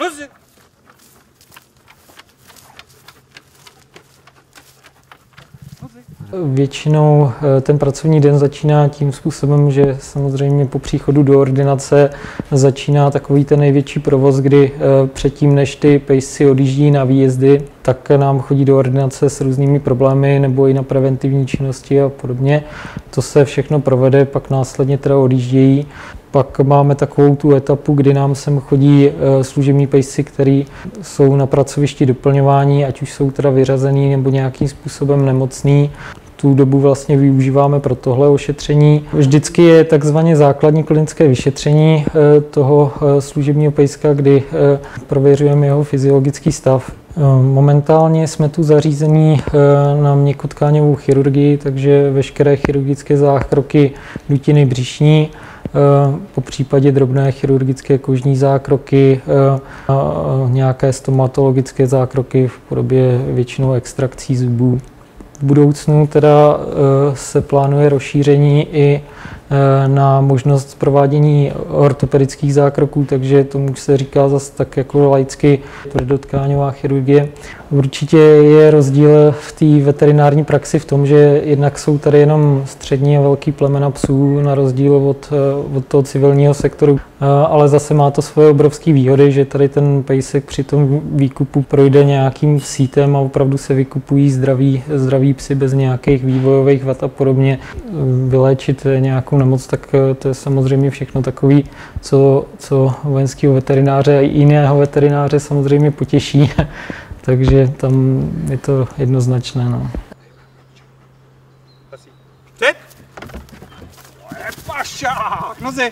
Nože? Většinou ten pracovní den začíná tím způsobem, že samozřejmě po příchodu do ordinace začíná takový ten největší provoz, kdy předtím, než ty pejsci odjíždí na výjezdy, tak nám chodí do ordinace s různými problémy nebo i na preventivní činnosti a podobně. To se všechno provede, pak následně teda odjíždějí. Pak máme takovou tu etapu, kdy nám sem chodí služební pejsci, kteří jsou na pracovišti doplňování, ať už jsou teda vyřazení nebo nějakým způsobem nemocní. Tu dobu vlastně využíváme pro tohle ošetření. Vždycky je takzvané základní klinické vyšetření toho služebního pejska, kdy prověřujeme jeho fyziologický stav. Momentálně jsme tu zařízení na měkkotkáňovou chirurgii, takže veškeré chirurgické zákroky dutiny břišní, po případě drobné chirurgické kožní zákroky, nějaké stomatologické zákroky v podobě většinou extrakcí zubů. V budoucnu teda se plánuje rozšíření i na možnost provádění ortopedických zákroků, takže tomu se říká zase tak jako laicky tvrdotkányová chirurgie. Určitě je rozdíl v té veterinární praxi v tom, že jednak jsou tady jenom střední a velký plemena psů na rozdíl od toho civilního sektoru, ale zase má to svoje obrovské výhody, že tady ten pejsek při tom výkupu projde nějakým sítem a opravdu se vykupují zdraví psi bez nějakých vývojových vad a podobně. Vyléčit nějakou nemoc, tak to je samozřejmě všechno takový, co vojenského veterináře a jiného veterináře samozřejmě potěší, takže tam je to jednoznačné. No. Pašák, noze!